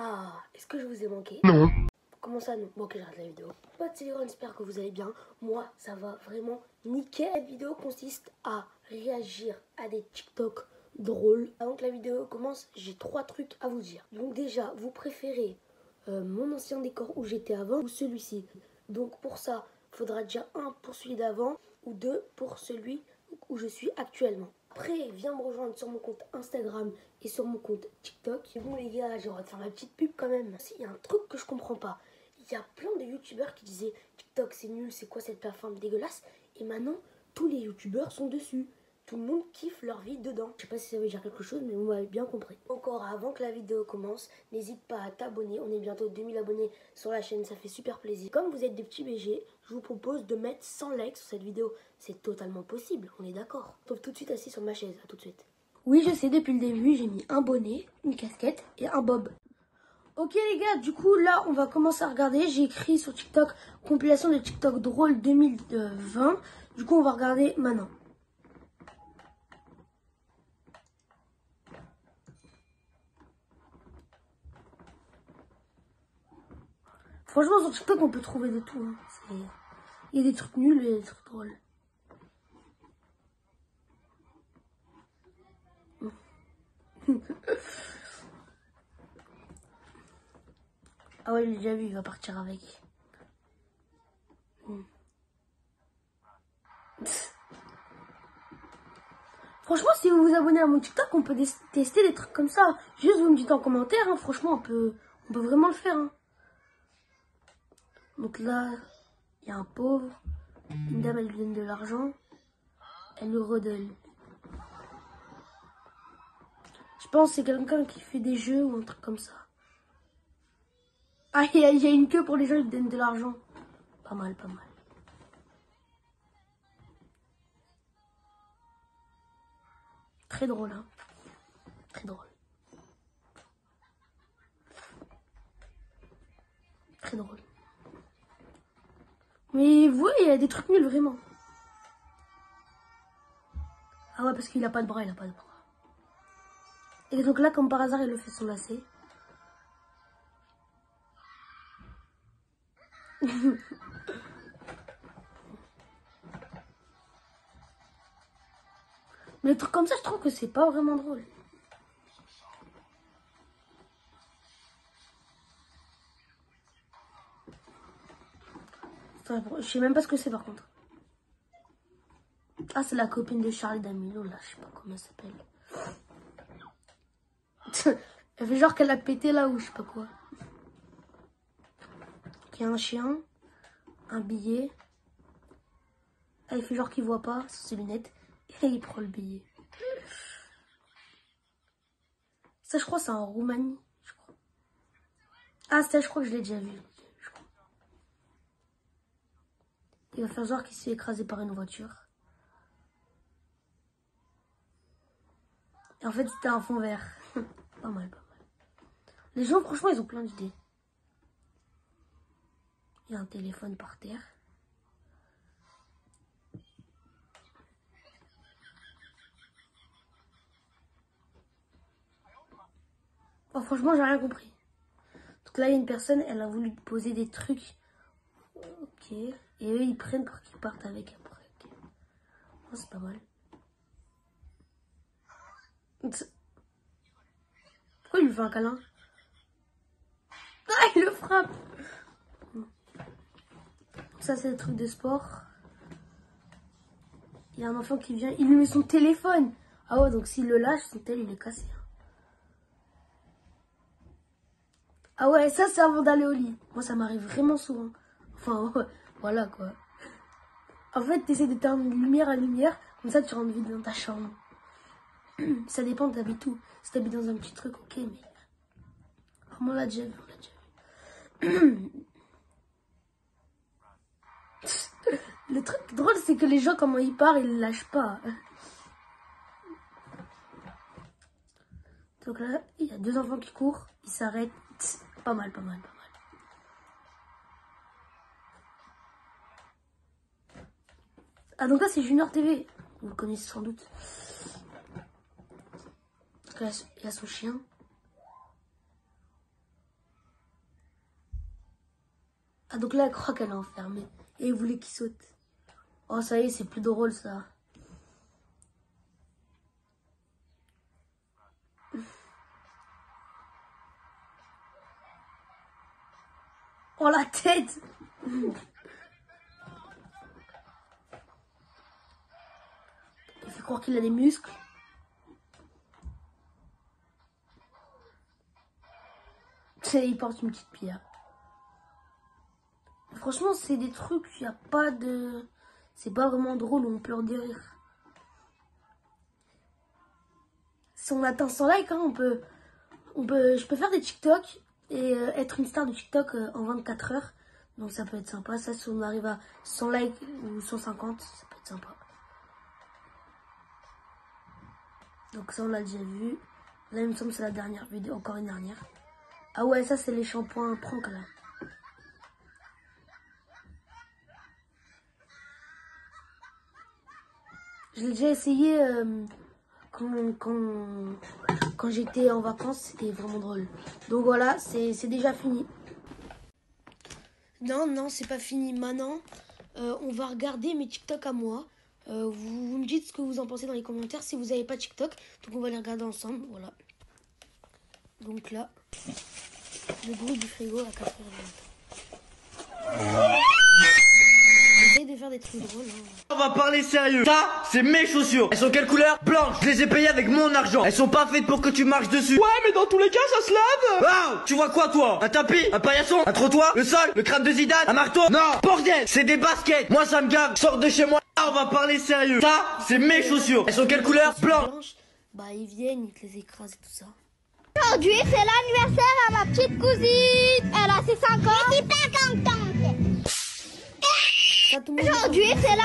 Ah, est-ce que je vous ai manqué? Non. Comment ça non? Bon, ok, j'arrête la vidéo. Pas de Telegram, j'espère que vous allez bien. Moi, ça va vraiment nickel. La vidéo consiste à réagir à des TikTok drôles. Avant que la vidéo commence, j'ai 3 trucs à vous dire. Donc déjà, vous préférez mon ancien décor où j'étais avant ou celui-ci? Donc pour ça, il faudra déjà 1 pour celui d'avant ou 2 pour celui où je suis actuellement. Après, viens me rejoindre sur mon compte Instagram et sur mon compte TikTok. Et bon les gars, j'ai envie de faire ma petite pub quand même. Il y a un truc que je comprends pas. Il y a plein de youtubeurs qui disaient TikTok c'est nul, c'est quoi cette plateforme dégueulasse? Et maintenant, tous les youtubeurs sont dessus. Tout le monde kiffe leur vie dedans. Je sais pas si ça veut dire quelque chose, mais vous m'avez bien compris. Encore avant que la vidéo commence, n'hésite pas à t'abonner. On est bientôt 2000 abonnés sur la chaîne, ça fait super plaisir. Comme vous êtes des petits BG, je vous propose de mettre 100 likes sur cette vidéo. C'est totalement possible, on est d'accord. Sauf tout de suite assis sur ma chaise, à tout de suite. Oui, je sais, depuis le début, j'ai mis un bonnet, une casquette et un bob. Ok les gars, du coup, là, on va commencer à regarder. J'ai écrit sur TikTok, compilation de TikTok drôle 2020. Du coup, on va regarder maintenant. Franchement, sur TikTok, on peut trouver de tout. Hein. Il y a des trucs nuls et des trucs drôles. Ah ouais, il l'a déjà vu, il va partir avec. Franchement, si vous vous abonnez à mon TikTok, on peut tester des trucs comme ça. Juste, vous me dites en commentaire. Hein. Franchement, on peut vraiment le faire. Hein. Donc là, il y a un pauvre, une dame, elle lui donne de l'argent, elle le redonne. Je pense que c'est quelqu'un qui fait des jeux ou un truc comme ça. Ah, il y a une queue pour les gens, ils lui donnent de l'argent. Pas mal, pas mal. Très drôle, hein. Très drôle. Très drôle. Mais vous voyez, il y a des trucs nuls, vraiment. Ah ouais, parce qu'il a pas de bras, il a pas de bras. Et donc là, comme par hasard, il le fait s'enlacer. Mais les trucs comme ça, je trouve que c'est pas vraiment drôle. Je sais même pas ce que c'est par contre. Ah, c'est la copine de Charles Damino là, je sais pas comment elle s'appelle. Elle fait genre qu'elle a pété là ou je sais pas quoi. Il y a un chien, un billet. Ah, il fait genre qu'il voit pas sous ses lunettes et il prend le billet. Ça, je crois, c'est en Roumanie. Je crois. Ah, ça, je crois que je l'ai déjà vu. Il va faire genre qu'il s'est écrasé par une voiture. Et en fait, c'était un fond vert. Pas mal, pas mal. Les gens, franchement, ils ont plein d'idées. Il y a un téléphone par terre. Oh, franchement, j'ai rien compris. Donc là, il y a une personne, elle a voulu poser des trucs. Ok. Et eux, ils prennent pour qu'ils partent avec après. Okay. Oh, c'est pas mal. Pourquoi il lui fait un câlin? Ah, il le frappe. Ça, c'est le truc de sport. Il y a un enfant qui vient, il lui met son téléphone. Ah ouais, donc s'il le lâche, son tel, il est cassé. Ah ouais, ça, c'est avant d'aller au lit. Moi, ça m'arrive vraiment souvent. Enfin, ouais. Voilà quoi. En fait, tu essaies d'éteindre lumière à lumière, comme ça tu rentres vite dans ta chambre. Ça dépend, t'habites où. Si t'habites dans un petit truc, ok, mais. Comment la gêne, la gêne. Le truc drôle, c'est que les gens, comment ils partent, ils lâchent pas. Donc là, il y a 2 enfants qui courent, ils s'arrêtent. Pas mal, pas mal. Ah, donc là, c'est Junior TV. Vous le connaissez sans doute. Parce qu'il y a son chien. Ah, donc là, elle croit qu'elle est enfermée. Et elle voulait qu'il saute. Oh, ça y est, c'est plus drôle, ça. Oh, la tête. Il fait croire qu'il a des muscles. Il porte une petite pierre. Franchement, c'est des trucs, il n'y a pas de... C'est pas vraiment drôle, on pleure des rires. Si on atteint 100 likes, hein, je peux faire des TikTok et être une star de TikTok en 24 heures. Donc ça peut être sympa. Ça, si on arrive à 100 likes ou 150, ça peut être sympa. Donc ça, on l'a déjà vu. Là, il me semble que c'est la dernière vidéo, encore une dernière. Ah ouais, ça, c'est les shampoings prank, là. Je l'ai déjà essayé quand j'étais en vacances, c'était vraiment drôle. Donc voilà, c'est déjà fini. Non, non, c'est pas fini. Maintenant, on va regarder mes TikTok à moi. Vous me dites ce que vous en pensez dans les commentaires si vous n'avez pas TikTok. Donc on va les regarder ensemble, voilà. Donc là, le bruit du frigo à 4h20. De faire des trucs drôles, hein. On va parler sérieux. Ça, c'est mes chaussures. Elles sont quelle couleur? Blanche. Je les ai payées avec mon argent. Elles sont pas faites pour que tu marches dessus. Ouais, mais dans tous les cas, ça se lave. Waouh, tu vois quoi, toi? Un tapis? Un paillasson? Un trottoir? Le sol? Le crâne de Zidane? Un marteau? Non, bordel, c'est des baskets. Moi, ça me gave. Sors de chez moi. Là, on va parler sérieux. Ça, c'est mes chaussures. Elles sont quelle couleur? Blanche. Bah, ils viennent, ils te les écrasent et tout ça. Aujourd'hui, c'est l'anniversaire à ma petite cousine. Elle a ses 5 ans. Et c'est 50 ans. Aujourd'hui, c'est là.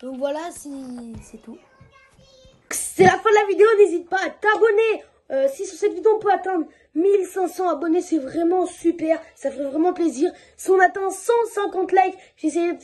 Donc voilà, c'est tout. C'est la fin de la vidéo, n'hésite pas à t'abonner. Si sur cette vidéo on peut atteindre 1500 abonnés, c'est vraiment super, ça ferait vraiment plaisir. Si on atteint 150 likes, j'essaierai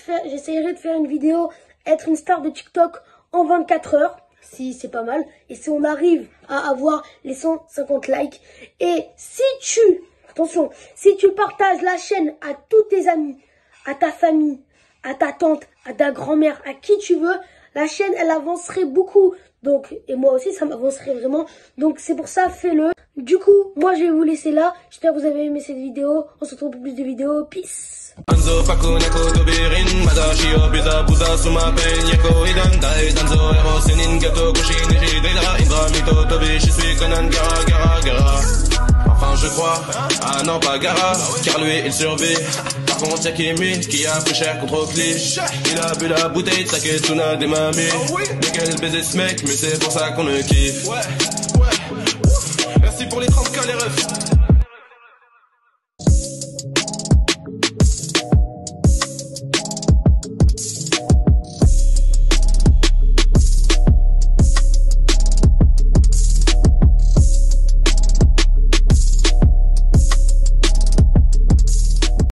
de faire une vidéo, être une star de TikTok en 24 heures. Si c'est pas mal, et si on arrive à avoir les 150 likes, et si tu, attention, si tu partages la chaîne à tous tes amis, à ta famille, à ta tante, à ta grand-mère, à qui tu veux, la chaîne, elle avancerait beaucoup, donc, et moi aussi, ça m'avancerait vraiment, donc c'est pour ça, fais-le. Du coup, moi, je vais vous laisser là, j'espère que vous avez aimé cette vidéo, on se retrouve pour plus de vidéos, peace. Anzo pakuneko dobirin madashi obida buda suma penyeko idan dai danzo evo senin gato kushini hidida indramito tobi je suis Conan gara gara gara. Enfin je crois, ah non pas gara, car lui il survit. Par contre y'a Kimi qui a pris cher contre Cliché. Il a bu la bouteille de Saketuna des mamies. Mais quel baiser ce mec, mais c'est pour ça qu'on le kiffe. Ouais, ouais. Merci pour les 30 cas les refs.